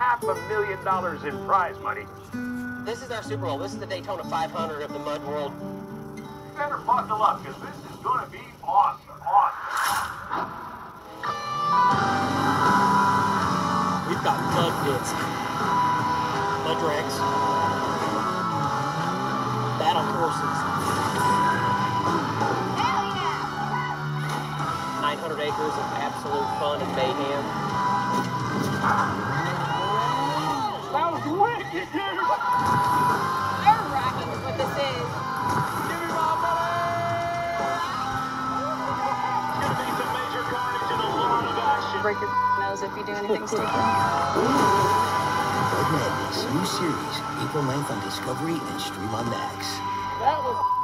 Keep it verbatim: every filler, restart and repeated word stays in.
half a million dollars in prize money. This is our Super Bowl. This is the Daytona five hundred of the mud world. You better buckle up, because this is going to be awesome. Awesome. We've got mud pits. Mud wrecks. Battle horses. nine hundred acres of absolute fun and mayhem. That was wicked, dude! Nerve-wracking is what this is. Give me my money! Gonna be some major carnage in a lot of action. Break your nose if you do anything stupid. Mud Madness, new series, April ninth on Discovery and stream on Max. That was